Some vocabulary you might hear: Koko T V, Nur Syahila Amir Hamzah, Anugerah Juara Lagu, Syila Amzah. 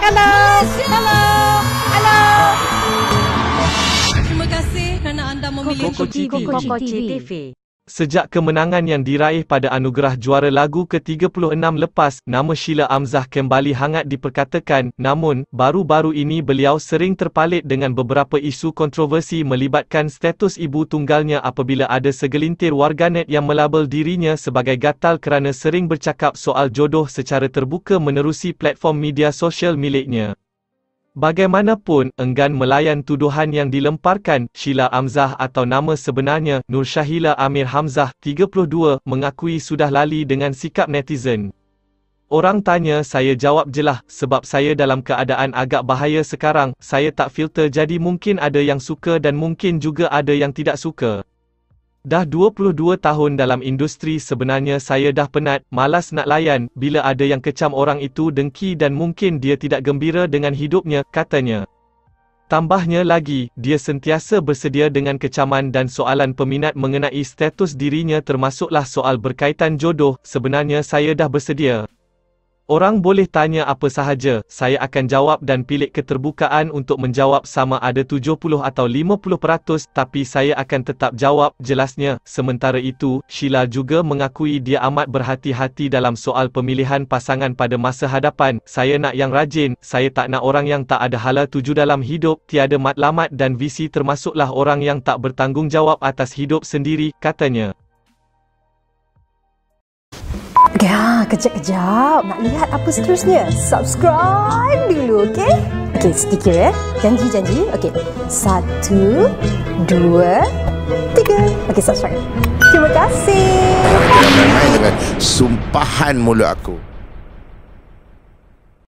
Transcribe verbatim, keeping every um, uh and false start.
Halo, halo, halo. Terima kasih karena Anda memilih Koko T V. Sejak kemenangan yang diraih pada Anugerah Juara Lagu ke tiga puluh enam lepas, nama Syila Amzah kembali hangat diperkatakan, namun, baru-baru ini beliau sering terpalit dengan beberapa isu kontroversi melibatkan status ibu tunggalnya apabila ada segelintir warganet yang melabel dirinya sebagai gatal kerana sering bercakap soal jodoh secara terbuka menerusi platform media sosial miliknya. Bagaimanapun, enggan melayan tuduhan yang dilemparkan, Syila Amzah atau nama sebenarnya, Nur Syahila Amir Hamzah, tiga puluh dua, mengakui sudah lali dengan sikap netizen. Orang tanya saya jawab jelah, sebab saya dalam keadaan agak bahaya sekarang, saya tak filter jadi mungkin ada yang suka dan mungkin juga ada yang tidak suka. Dah dua puluh dua tahun dalam industri sebenarnya saya dah penat, malas nak layan, bila ada yang kecam orang itu dengki dan mungkin dia tidak gembira dengan hidupnya, katanya. Tambahnya lagi, dia sentiasa bersedia dengan kecaman dan soalan peminat mengenai status dirinya termasuklah soal berkaitan jodoh, sebenarnya saya dah bersedia. Orang boleh tanya apa sahaja, saya akan jawab dan pilih keterbukaan untuk menjawab sama ada tujuh puluh atau lima puluh peratus, tapi saya akan tetap jawab, jelasnya. Sementara itu, Syila juga mengakui dia amat berhati-hati dalam soal pemilihan pasangan pada masa hadapan. Saya nak yang rajin, saya tak nak orang yang tak ada hala tuju dalam hidup, tiada matlamat dan visi termasuklah orang yang tak bertanggungjawab atas hidup sendiri, katanya. Ya, kejap-kejap. Nak lihat apa seterusnya? Subscribe dulu, okey? Okey, sedikit ya. Janji-janji. Okey. Satu, dua, tiga. Okey, subscribe. Terima kasih. Dengan sumpahan mulut aku.